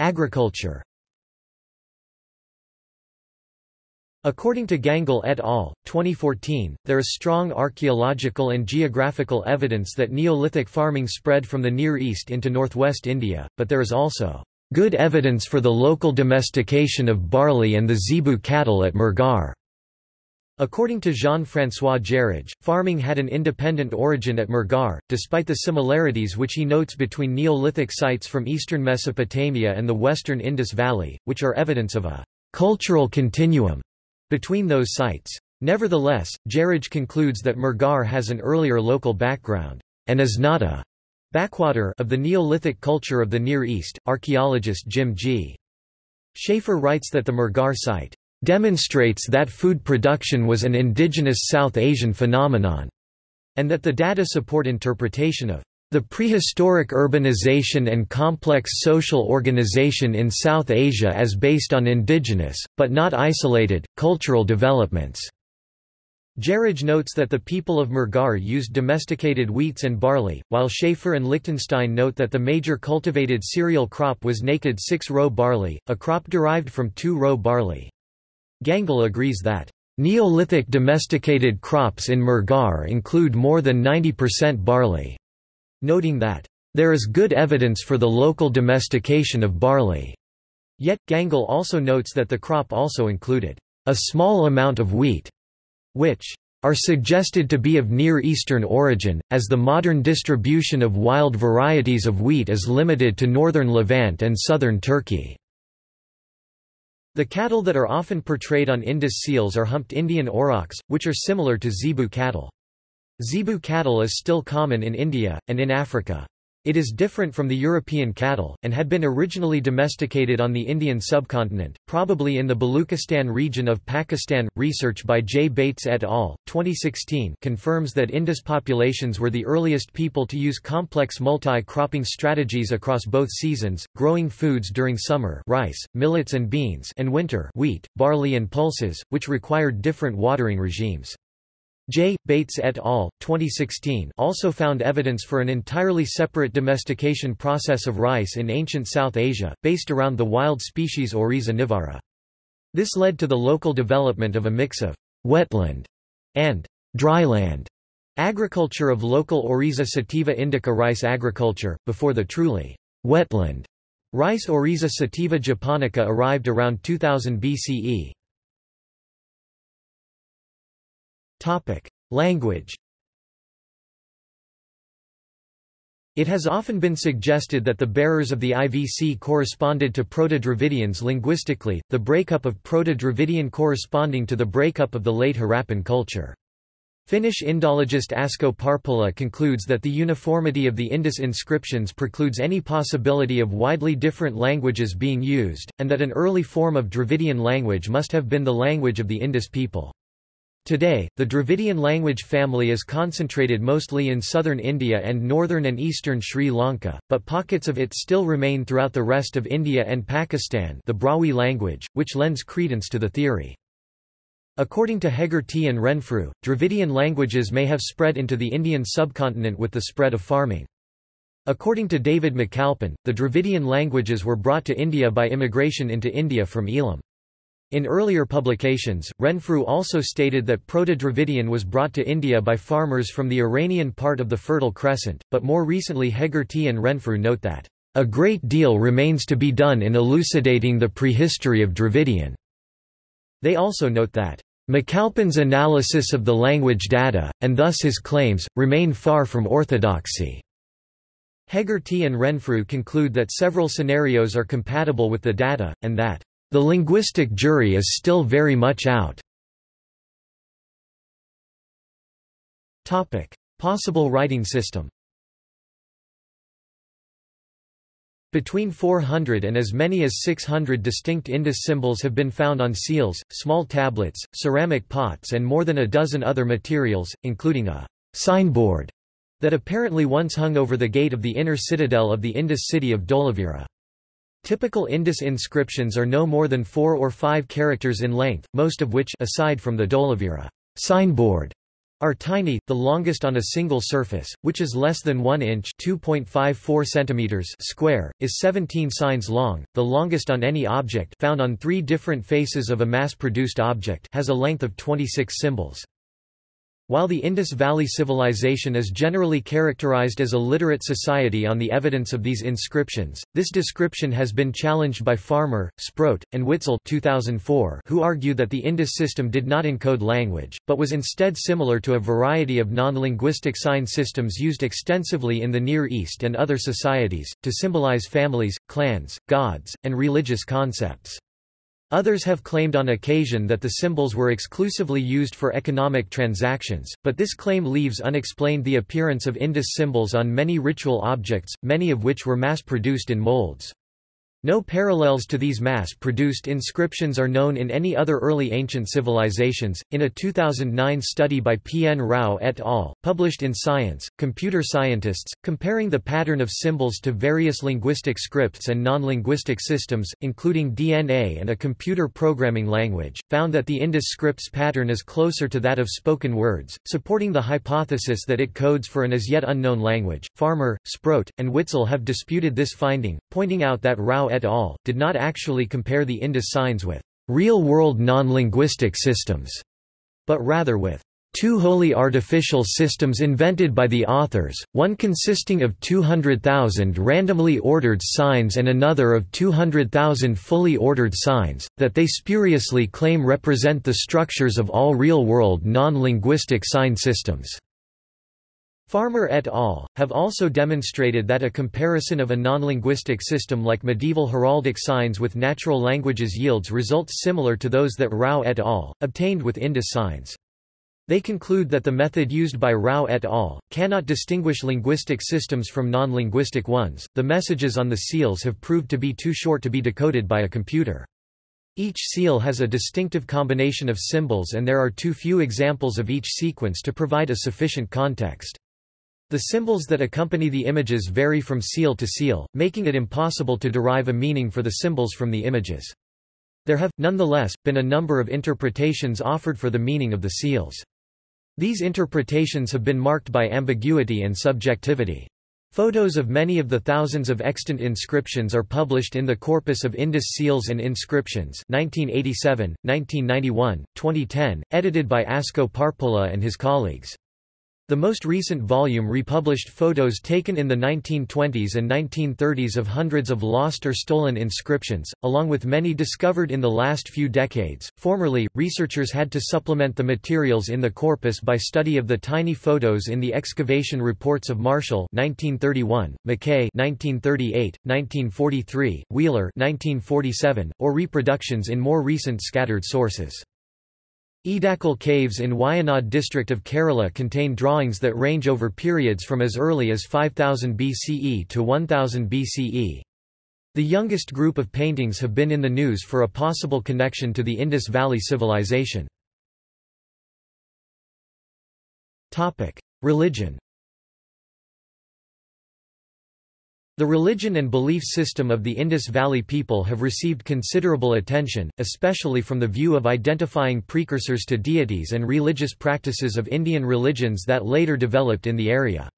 Agriculture. According to Gangle et al., twenty fourteen, there is strong archaeological and geographical evidence that Neolithic farming spread from the Near East into northwest India, but there is also good evidence for the local domestication of barley and the zebu cattle at Murghar. According to Jean-François Gerage, farming had an independent origin at Murghar, despite the similarities which he notes between Neolithic sites from eastern Mesopotamia and the western Indus Valley, which are evidence of a cultural continuum between those sites. Nevertheless, Gerage concludes that Murghar has an earlier local background, and is not a backwater of the Neolithic culture of the Near East. Archaeologist Jim G. Schaefer writes that the Murghar site demonstrates that food production was an indigenous South Asian phenomenon, and that the data support interpretation of the prehistoric urbanization and complex social organization in South Asia as based on indigenous, but not isolated, cultural developments. Gerage notes that the people of Murghar used domesticated wheats and barley, while Schaefer and Lichtenstein note that the major cultivated cereal crop was naked six row barley, a crop derived from two row barley. Gangle agrees that Neolithic domesticated crops in Murghar include more than ninety percent barley, noting that there is good evidence for the local domestication of barley. Yet, Gangle also notes that the crop also included a small amount of wheat, which are suggested to be of Near Eastern origin, as the modern distribution of wild varieties of wheat is limited to northern Levant and southern Turkey. The cattle that are often portrayed on Indus seals are humped Indian aurochs, which are similar to zebu cattle. Zebu cattle is still common in India, and in Africa. It is different from the European cattle, and had been originally domesticated on the Indian subcontinent, probably in the Baluchistan region of Pakistan. Research by J. Bates et al., twenty sixteen, confirms that Indus populations were the earliest people to use complex multi-cropping strategies across both seasons, growing foods during summer rice, millets and beans, and winter wheat, barley and pulses, which required different watering regimes. J. Bates et al. twenty sixteen also found evidence for an entirely separate domestication process of rice in ancient South Asia, based around the wild species Oryza nivara. This led to the local development of a mix of wetland and dryland agriculture of local Oryza sativa indica rice agriculture, before the truly wetland rice Oryza sativa japonica arrived around two thousand B C E. Language. It has often been suggested that the bearers of the I V C corresponded to Proto-Dravidians linguistically, the breakup of Proto-Dravidian corresponding to the breakup of the late Harappan culture. Finnish Indologist Asko Parpola concludes that the uniformity of the Indus inscriptions precludes any possibility of widely different languages being used, and that an early form of Dravidian language must have been the language of the Indus people. Today, the Dravidian language family is concentrated mostly in southern India and northern and eastern Sri Lanka, but pockets of it still remain throughout the rest of India and Pakistan, the Brahui language, which lends credence to the theory. According to Hegarty and Renfrew, Dravidian languages may have spread into the Indian subcontinent with the spread of farming. According to David McAlpin, the Dravidian languages were brought to India by immigration into India from Elam. In earlier publications, Renfrew also stated that Proto-Dravidian was brought to India by farmers from the Iranian part of the Fertile Crescent, but more recently Hegarty and Renfrew note that, "...a great deal remains to be done in elucidating the prehistory of Dravidian." They also note that, "...McAlpin's analysis of the language data, and thus his claims, remain far from orthodoxy." Hegarty and Renfrew conclude that several scenarios are compatible with the data, and that, the linguistic jury is still very much out. Possible writing system. Between four hundred and as many as six hundred distinct Indus symbols have been found on seals, small tablets, ceramic pots and more than a dozen other materials, including a signboard that apparently once hung over the gate of the inner citadel of the Indus city of Dholavira. Typical Indus inscriptions are no more than four or five characters in length, most of which, aside from the Dholavira signboard, are tiny, the longest on a single surface, which is less than one inch two point five four centimeters square, is seventeen signs long. The longest on any object found on three different faces of a mass-produced object has a length of twenty-six symbols. While the Indus Valley civilization is generally characterized as a literate society on the evidence of these inscriptions, this description has been challenged by Farmer, Sproat, and Witzel two thousand four, who argue that the Indus system did not encode language, but was instead similar to a variety of non-linguistic sign systems used extensively in the Near East and other societies, to symbolize families, clans, gods, and religious concepts. Others have claimed on occasion that the symbols were exclusively used for economic transactions, but this claim leaves unexplained the appearance of Indus symbols on many ritual objects, many of which were mass-produced in molds. No parallels to these mass-produced inscriptions are known in any other early ancient civilizations. In a two thousand nine study by P. N. Rao et al., published in Science, computer scientists, comparing the pattern of symbols to various linguistic scripts and non-linguistic systems, including D N A and a computer programming language, found that the Indus script's pattern is closer to that of spoken words, supporting the hypothesis that it codes for an as yet unknown language. Farmer, Sproat, and Witzel have disputed this finding, pointing out that Rao et al. Did not actually compare the Indus signs with real-world non-linguistic systems, but rather with two wholly artificial systems invented by the authors, one consisting of two hundred thousand randomly ordered signs and another of two hundred thousand fully ordered signs, that they spuriously claim represent the structures of all real-world non-linguistic sign systems. Farmer et al. Have also demonstrated that a comparison of a non-linguistic system like medieval heraldic signs with natural languages yields results similar to those that Rao et al. Obtained with Indus signs. They conclude that the method used by Rao et al. Cannot distinguish linguistic systems from non-linguistic ones. The messages on the seals have proved to be too short to be decoded by a computer. Each seal has a distinctive combination of symbols, and there are too few examples of each sequence to provide a sufficient context. The symbols that accompany the images vary from seal to seal, making it impossible to derive a meaning for the symbols from the images. There have, nonetheless, been a number of interpretations offered for the meaning of the seals. These interpretations have been marked by ambiguity and subjectivity. Photos of many of the thousands of extant inscriptions are published in the Corpus of Indus Seals and Inscriptions nineteen eighty-seven, nineteen ninety-one, twenty ten, edited by Asko Parpola and his colleagues. The most recent volume republished photos taken in the nineteen twenties and nineteen thirties of hundreds of lost or stolen inscriptions, along with many discovered in the last few decades. Formerly, researchers had to supplement the materials in the corpus by study of the tiny photos in the excavation reports of Marshall (nineteen thirty-one), Mackay (nineteen thirty-eight), nineteen forty-three, Wheeler (nineteen forty-seven), or reproductions in more recent scattered sources. Edakkal caves in Wayanad district of Kerala contain drawings that range over periods from as early as five thousand B C E to one thousand B C E. The youngest group of paintings have been in the news for a possible connection to the Indus Valley civilization. Religion. The religion and belief system of the Indus Valley people have received considerable attention, especially from the view of identifying precursors to deities and religious practices of Indian religions that later developed in the area.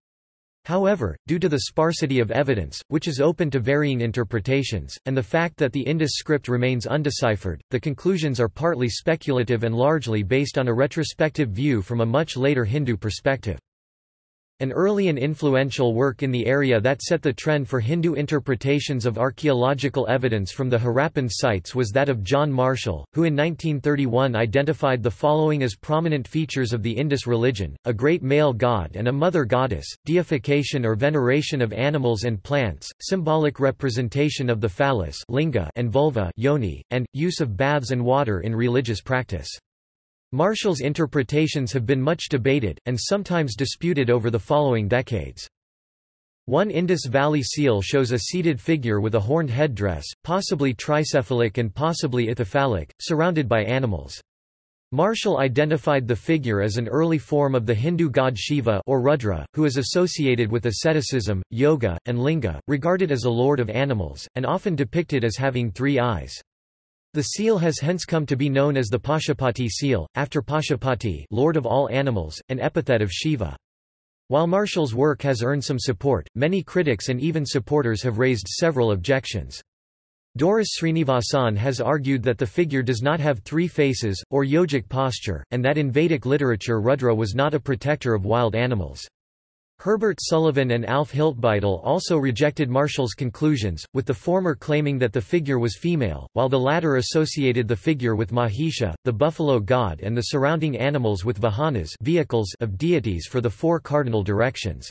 However, due to the sparsity of evidence, which is open to varying interpretations, and the fact that the Indus script remains undeciphered, the conclusions are partly speculative and largely based on a retrospective view from a much later Hindu perspective. An early and influential work in the area that set the trend for Hindu interpretations of archaeological evidence from the Harappan sites was that of John Marshall, who in nineteen thirty-one identified the following as prominent features of the Indus religion: a great male god and a mother goddess, deification or veneration of animals and plants, symbolic representation of the phallus linga and vulva yoni, and use of baths and water in religious practice. Marshall's interpretations have been much debated, and sometimes disputed over the following decades. One Indus Valley seal shows a seated figure with a horned headdress, possibly tricephalic and possibly ithyphallic, surrounded by animals. Marshall identified the figure as an early form of the Hindu god Shiva or Rudra, who is associated with asceticism, yoga, and linga, regarded as a lord of animals, and often depicted as having three eyes. The seal has hence come to be known as the Pashupati seal, after Pashupati, lord of all animals, an epithet of Shiva. While Marshall's work has earned some support, many critics and even supporters have raised several objections. Doris Srinivasan has argued that the figure does not have three faces, or yogic posture, and that in Vedic literature Rudra was not a protector of wild animals. Herbert Sullivan and Alf Hiltbeitel also rejected Marshall's conclusions, with the former claiming that the figure was female, while the latter associated the figure with Mahisha, the buffalo god, and the surrounding animals with vahanas, vehicles of deities for the four cardinal directions.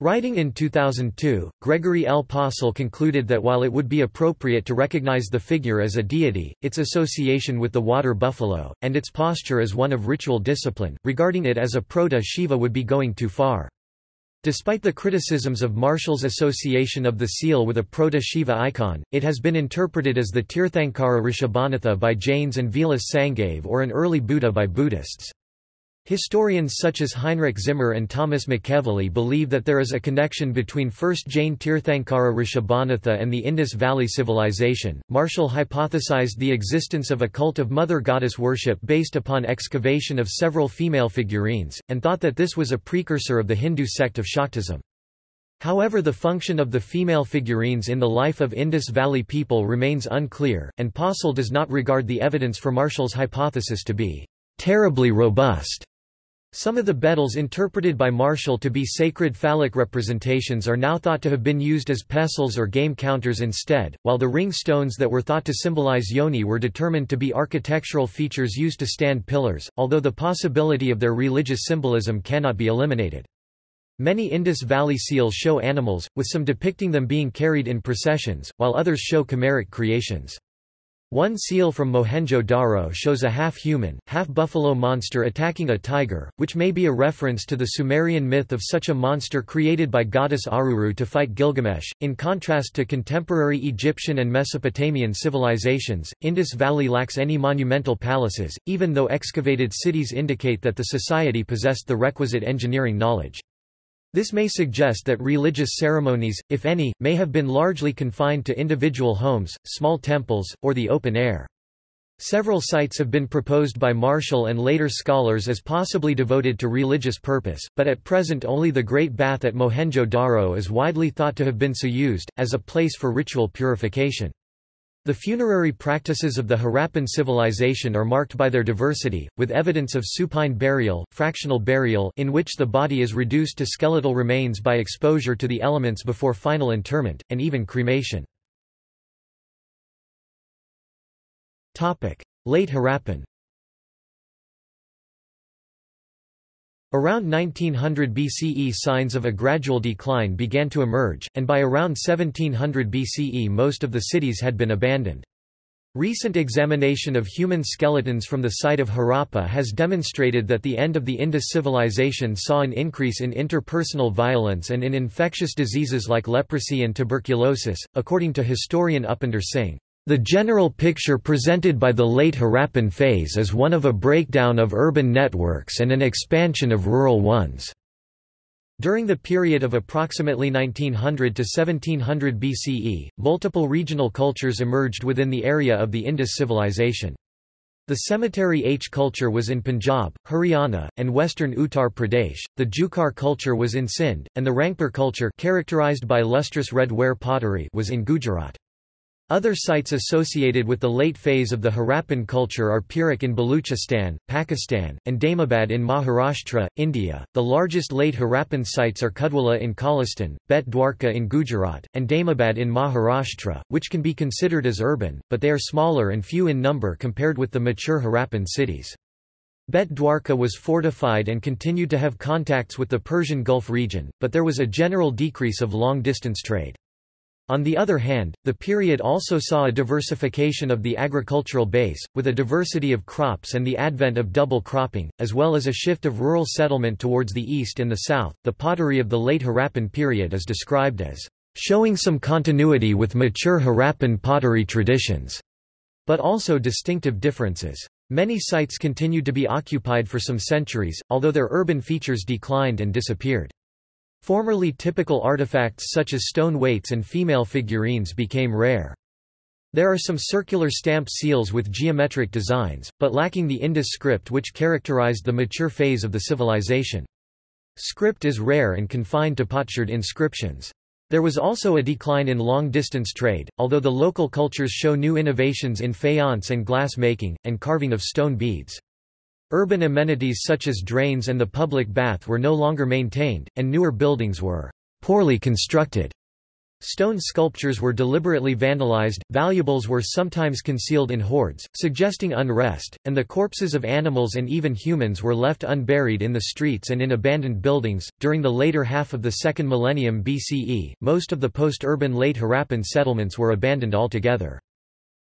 Writing in two thousand two, Gregory L. Possehl concluded that while it would be appropriate to recognize the figure as a deity, its association with the water buffalo, and its posture as one of ritual discipline, regarding it as a proto-Shiva would be going too far. Despite the criticisms of Marshall's association of the seal with a proto-Shiva icon, it has been interpreted as the Tirthankara Rishabhanatha by Jains and Vilas Sangave or an early Buddha by Buddhists. Historians such as Heinrich Zimmer and Thomas McEvely believe that there is a connection between first Jain Tirthankara Rishabhanatha and the Indus Valley civilization. Marshall hypothesized the existence of a cult of mother goddess worship based upon excavation of several female figurines, and thought that this was a precursor of the Hindu sect of Shaktism. However, the function of the female figurines in the life of Indus Valley people remains unclear, and Possehl does not regard the evidence for Marshall's hypothesis to be terribly robust. Some of the beetles interpreted by Marshall to be sacred phallic representations are now thought to have been used as pestles or game counters instead, while the ring stones that were thought to symbolize yoni were determined to be architectural features used to stand pillars, although the possibility of their religious symbolism cannot be eliminated. Many Indus Valley seals show animals, with some depicting them being carried in processions, while others show chimeric creations. One seal from Mohenjo-Daro shows a half-human, half-buffalo monster attacking a tiger, which may be a reference to the Sumerian myth of such a monster created by goddess Aruru to fight Gilgamesh. In contrast to contemporary Egyptian and Mesopotamian civilizations, Indus Valley lacks any monumental palaces, even though excavated cities indicate that the society possessed the requisite engineering knowledge. This may suggest that religious ceremonies, if any, may have been largely confined to individual homes, small temples, or the open air. Several sites have been proposed by Marshall and later scholars as possibly devoted to religious purpose, but at present only the Great Bath at Mohenjo-Daro is widely thought to have been so used, as a place for ritual purification. The funerary practices of the Harappan civilization are marked by their diversity, with evidence of supine burial, fractional burial in which the body is reduced to skeletal remains by exposure to the elements before final interment, and even cremation. Late Harappan. Around nineteen hundred B C E signs of a gradual decline began to emerge, and by around seventeen hundred B C E most of the cities had been abandoned. Recent examination of human skeletons from the site of Harappa has demonstrated that the end of the Indus civilization saw an increase in interpersonal violence and in infectious diseases like leprosy and tuberculosis, according to historian Upinder Singh. The general picture presented by the late Harappan phase is one of a breakdown of urban networks and an expansion of rural ones. During the period of approximately nineteen hundred to seventeen hundred B C E, multiple regional cultures emerged within the area of the Indus civilization. The cemetery H culture was in Punjab, Haryana, and western Uttar Pradesh, the Jukar culture was in Sindh, and the Rangpur culture, characterized by lustrous red ware pottery, was in Gujarat. Other sites associated with the late phase of the Harappan culture are Pirak in Baluchistan, Pakistan, and Daimabad in Maharashtra, India. The largest late Harappan sites are Kudwala in Khalistan, Bet Dwarka in Gujarat, and Daimabad in Maharashtra, which can be considered as urban, but they are smaller and few in number compared with the mature Harappan cities. Bet Dwarka was fortified and continued to have contacts with the Persian Gulf region, but there was a general decrease of long-distance trade. On the other hand, the period also saw a diversification of the agricultural base, with a diversity of crops and the advent of double cropping, as well as a shift of rural settlement towards the east and the south. The pottery of the late Harappan period is described as showing some continuity with mature Harappan pottery traditions, but also distinctive differences. Many sites continued to be occupied for some centuries, although their urban features declined and disappeared. Formerly typical artifacts such as stone weights and female figurines became rare. There are some circular stamp seals with geometric designs, but lacking the Indus script which characterized the mature phase of the civilization. Script is rare and confined to potsherd inscriptions. There was also a decline in long-distance trade, although the local cultures show new innovations in faience and glass making, and carving of stone beads. Urban amenities such as drains and the public bath were no longer maintained, and newer buildings were poorly constructed. Stone sculptures were deliberately vandalized, valuables were sometimes concealed in hoards, suggesting unrest, and the corpses of animals and even humans were left unburied in the streets and in abandoned buildings. During the later half of the second millennium B C E, most of the post-urban late Harappan settlements were abandoned altogether.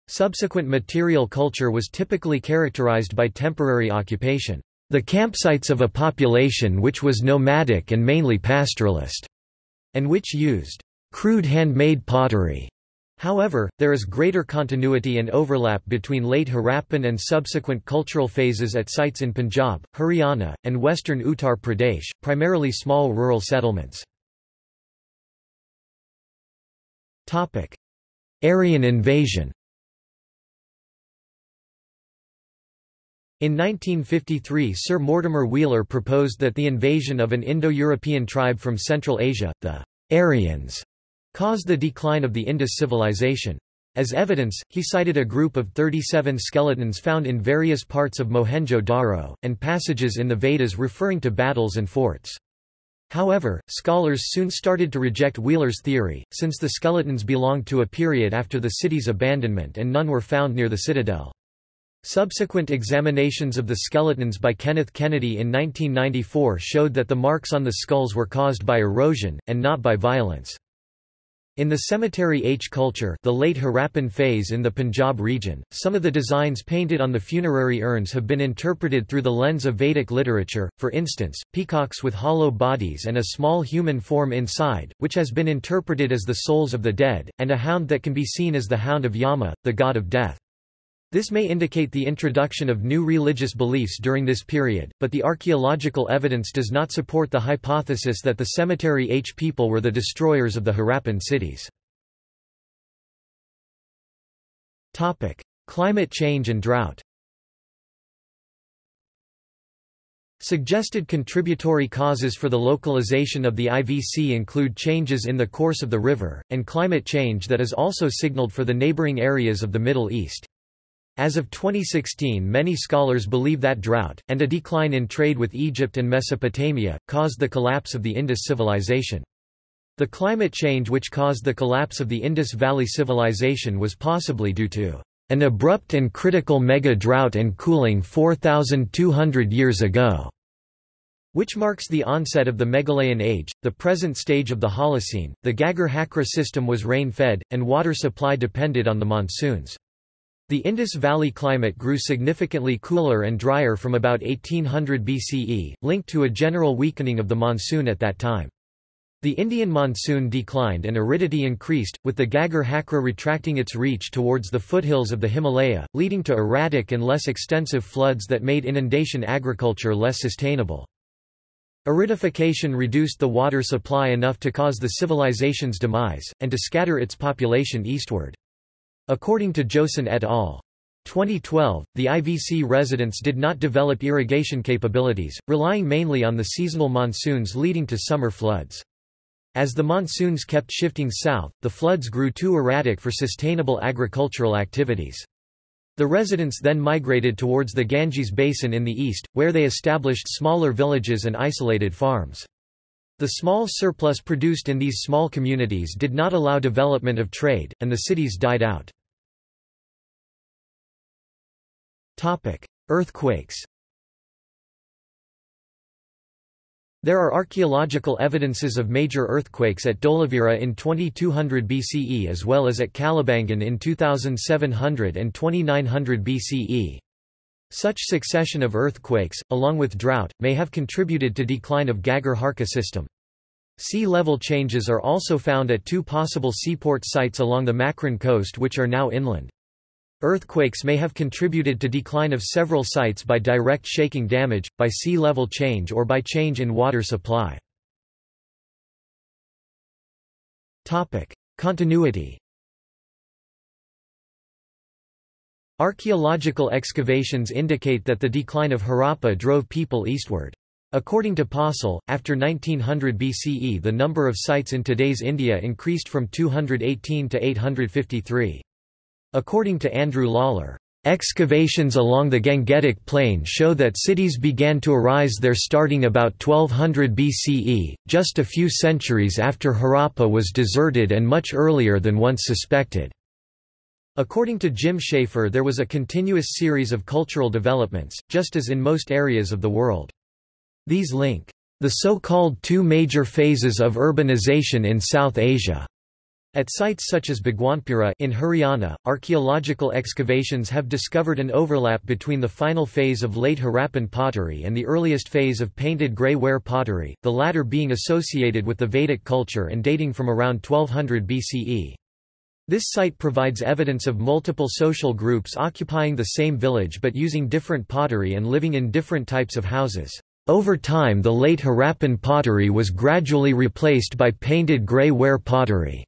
Subsequent material culture was typically characterized by temporary occupation, the campsites of a population which was nomadic and mainly pastoralist, and which used crude handmade pottery. However, there is greater continuity and overlap between late Harappan and subsequent cultural phases at sites in Punjab, Haryana, and western Uttar Pradesh, primarily small rural settlements. Aryan invasion. In nineteen fifty-three, Sir Mortimer Wheeler proposed that the invasion of an Indo-European tribe from Central Asia, the Aryans, caused the decline of the Indus civilization. As evidence, he cited a group of thirty-seven skeletons found in various parts of Mohenjo-Daro, and passages in the Vedas referring to battles and forts. However, scholars soon started to reject Wheeler's theory, since the skeletons belonged to a period after the city's abandonment and none were found near the citadel. Subsequent examinations of the skeletons by Kenneth Kennedy in nineteen ninety-four showed that the marks on the skulls were caused by erosion, and not by violence. In the cemetery age culture, the late Harappan phase in the Punjab region, some of the designs painted on the funerary urns have been interpreted through the lens of Vedic literature, for instance, peacocks with hollow bodies and a small human form inside, which has been interpreted as the souls of the dead, and a hound that can be seen as the hound of Yama, the god of death. This may indicate the introduction of new religious beliefs during this period, but the archaeological evidence does not support the hypothesis that the cemetery age people were the destroyers of the Harappan cities. Topic: Climate change and drought. Suggested contributory causes for the localization of the I V C include changes in the course of the river and climate change that is also signaled for the neighboring areas of the Middle East. As of twenty sixteen, many scholars believe that drought, and a decline in trade with Egypt and Mesopotamia, caused the collapse of the Indus civilization. The climate change which caused the collapse of the Indus Valley civilization was possibly due to an abrupt and critical mega-drought and cooling four thousand two hundred years ago, which marks the onset of the Meghalayan Age, the present stage of the Holocene. The Gagar-Hakra system was rain-fed, and water supply depended on the monsoons. The Indus Valley climate grew significantly cooler and drier from about eighteen hundred B C E, linked to a general weakening of the monsoon at that time. The Indian monsoon declined and aridity increased, with the Gagar-Hakra retracting its reach towards the foothills of the Himalaya, leading to erratic and less extensive floods that made inundation agriculture less sustainable. Aridification reduced the water supply enough to cause the civilization's demise, and to scatter its population eastward. According to Josen et al. twenty twelve, the I V C residents did not develop irrigation capabilities, relying mainly on the seasonal monsoons leading to summer floods. As the monsoons kept shifting south, the floods grew too erratic for sustainable agricultural activities. The residents then migrated towards the Ganges basin in the east, where they established smaller villages and isolated farms. The small surplus produced in these small communities did not allow development of trade, and the cities died out. Earthquakes. There are archaeological evidences of major earthquakes at Dolavira in twenty-two hundred B C E as well as at Calabangan in two thousand seven hundred and twenty-nine hundred B C E. Such succession of earthquakes, along with drought, may have contributed to decline of Gagar-Harka system. Sea level changes are also found at two possible seaport sites along the Makran coast which are now inland. Earthquakes may have contributed to decline of several sites by direct shaking damage, by sea level change or by change in water supply. Topic: Continuity. Archaeological excavations indicate that the decline of Harappa drove people eastward. According to Pasal, after nineteen hundred B C E the number of sites in today's India increased from two hundred eighteen to eight hundred fifty-three. According to Andrew Lawler, "...excavations along the Gangetic Plain show that cities began to arise there starting about twelve hundred B C E, just a few centuries after Harappa was deserted and much earlier than once suspected." According to Jim Schaefer there was a continuous series of cultural developments, just as in most areas of the world. These link, "...the so-called two major phases of urbanization in South Asia." At sites such as Bhagwanpura in Haryana, archaeological excavations have discovered an overlap between the final phase of late Harappan pottery and the earliest phase of painted grey ware pottery, the latter being associated with the Vedic culture and dating from around twelve hundred B C E. This site provides evidence of multiple social groups occupying the same village but using different pottery and living in different types of houses. Over time the late Harappan pottery was gradually replaced by painted grey ware pottery.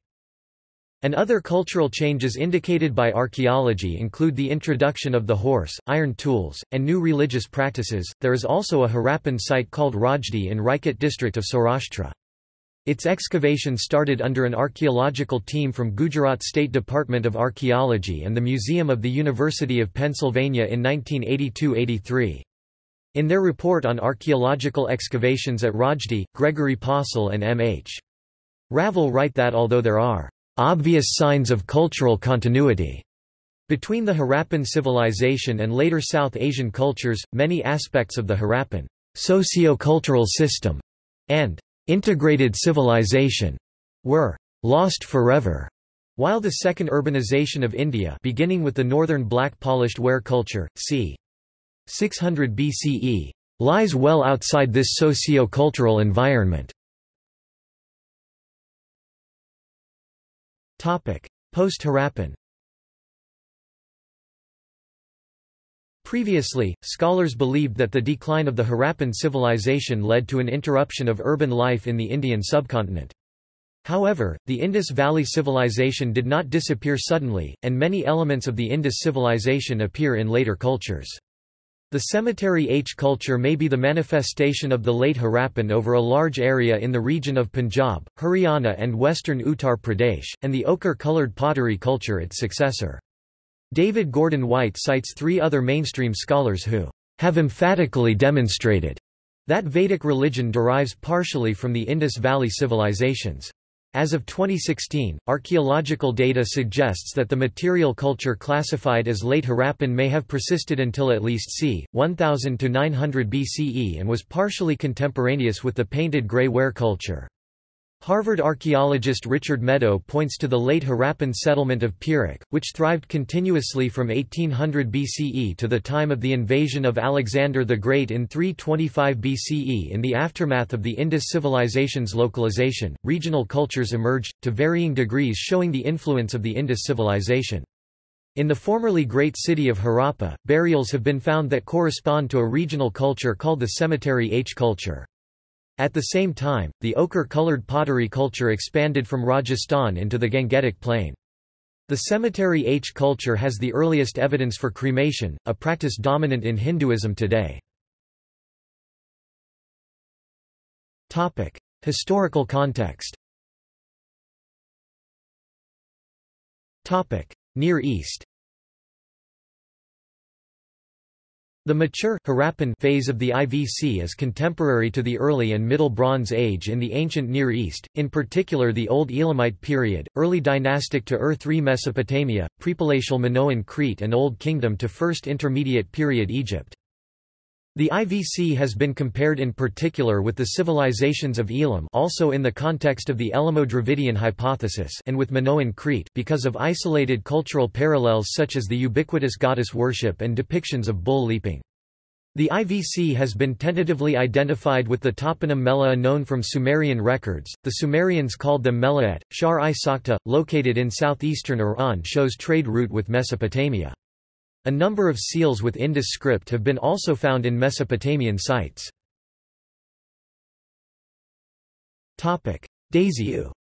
And other cultural changes indicated by archaeology include the introduction of the horse, iron tools, and new religious practices. There is also a Harappan site called Rajdi in Raikat district of Saurashtra. Its excavation started under an archaeological team from Gujarat State Department of Archaeology and the Museum of the University of Pennsylvania in nineteen eighty-two eighty-three. In their report on archaeological excavations at Rajdi, Gregory Pasal and M H Ravel write that although there are obvious signs of cultural continuity between the Harappan civilization and later South Asian cultures, many aspects of the Harappan socio-cultural system and integrated civilization were lost forever, while the second urbanization of India beginning with the northern black polished ware culture, c. six hundred B C E, lies well outside this socio-cultural environment. Post-Harappan. Previously, scholars believed that the decline of the Harappan civilization led to an interruption of urban life in the Indian subcontinent. However, the Indus Valley civilization did not disappear suddenly, and many elements of the Indus civilization appear in later cultures. The cemetery H culture may be the manifestation of the late Harappan over a large area in the region of Punjab, Haryana and western Uttar Pradesh, and the ochre-colored pottery culture its successor. David Gordon White cites three other mainstream scholars who have emphatically demonstrated that Vedic religion derives partially from the Indus Valley civilizations. As of twenty sixteen, archaeological data suggests that the material culture classified as late Harappan may have persisted until at least c. one thousand to nine hundred B C E and was partially contemporaneous with the painted grey ware culture. Harvard archaeologist Richard Meadow points to the late Harappan settlement of Perak, which thrived continuously from eighteen hundred B C E to the time of the invasion of Alexander the Great in three twenty-five B C E. In the aftermath of the Indus civilization's localization, regional cultures emerged, to varying degrees showing the influence of the Indus civilization. In the formerly great city of Harappa, burials have been found that correspond to a regional culture called the cemetery H culture. At the same time, the ochre-colored pottery culture expanded from Rajasthan into the Gangetic Plain. The cemetery H culture has the earliest evidence for cremation, a practice dominant in Hinduism today. Topic: Historical context. Topic: Near East. The mature Harappan phase of the I V C is contemporary to the early and middle Bronze Age in the ancient Near East, in particular the Old Elamite period, early dynastic to Ur three Mesopotamia, prepalatial Minoan Crete and Old Kingdom to first intermediate period Egypt. The I V C has been compared in particular with the civilizations of Elam, also in the context of the Elamo-Dravidian hypothesis, and with Minoan Crete because of isolated cultural parallels such as the ubiquitous goddess worship and depictions of bull leaping. The I V C has been tentatively identified with the toponym Mela'a known from Sumerian records. The Sumerians called them Mela'at. Shar-I-Sakta, located in southeastern Iran, shows trade route with Mesopotamia. A number of seals with Indus script have been also found in Mesopotamian sites. Daziu.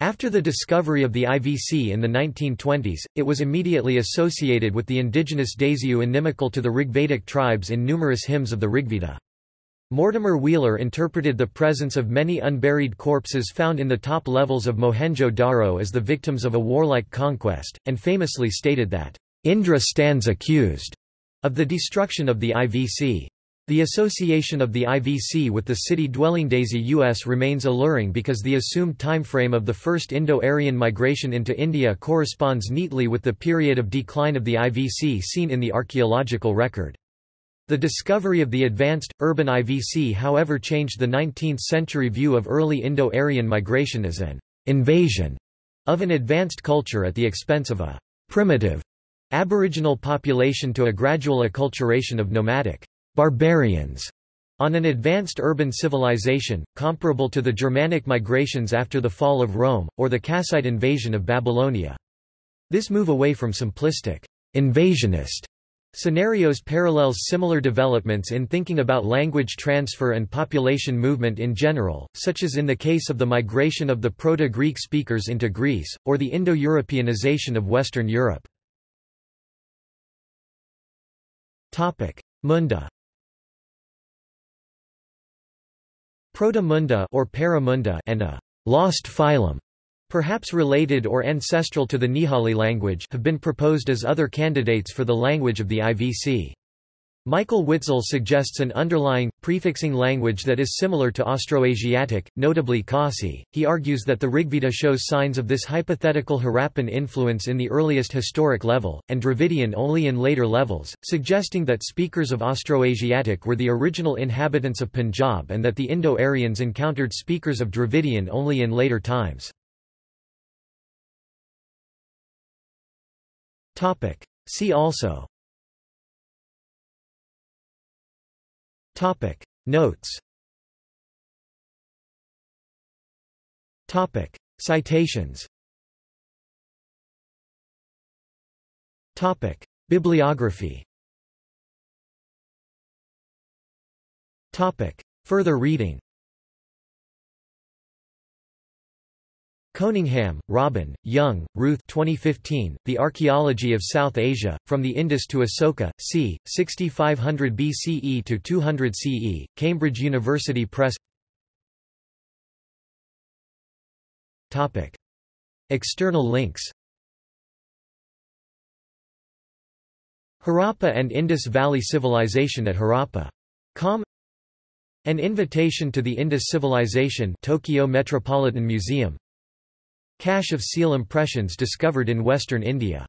After the discovery of the I V C in the nineteen twenties, it was immediately associated with the indigenous Daziu inimical to the Rigvedic tribes in numerous hymns of the Rigveda. Mortimer Wheeler interpreted the presence of many unburied corpses found in the top levels of Mohenjo-Daro as the victims of a warlike conquest, and famously stated that, "Indra stands accused" of the destruction of the I V C. The association of the I V C with the city-dwelling Daziu remains alluring because the assumed timeframe of the first Indo-Aryan migration into India corresponds neatly with the period of decline of the I V C seen in the archaeological record. The discovery of the advanced, urban I V C however changed the nineteenth century view of early Indo-Aryan migration as an invasion of an advanced culture at the expense of a primitive aboriginal population to a gradual acculturation of nomadic barbarians on an advanced urban civilization, comparable to the Germanic migrations after the fall of Rome, or the Kassite invasion of Babylonia. This move away from simplistic, invasionist scenarios parallels similar developments in thinking about language transfer and population movement in general, such as in the case of the migration of the Proto-Greek speakers into Greece, or the Indo-Europeanization of Western Europe. Munda. Proto-Munda or Para-Munda and a lost phylum, perhaps related or ancestral to the Nihali language, have been proposed as other candidates for the language of the I V C. Michael Witzel suggests an underlying, prefixing language that is similar to Austroasiatic, notably Khasi. He argues that the Rigveda shows signs of this hypothetical Harappan influence in the earliest historic level, and Dravidian only in later levels, suggesting that speakers of Austroasiatic were the original inhabitants of Punjab and that the Indo-Aryans encountered speakers of Dravidian only in later times. See also. Notes. Citations. Bibliography. Further reading. Coningham, Robin, Young, Ruth twenty fifteen, The Archaeology of South Asia, From the Indus to Asoka, c. sixty-five hundred B C E to two hundred C E, Cambridge University Press. External links. Harappa and Indus Valley Civilization at harappa dot com. An Invitation to the Indus Civilization, Tokyo Metropolitan Museum. Cache of seal impressions discovered in Western India.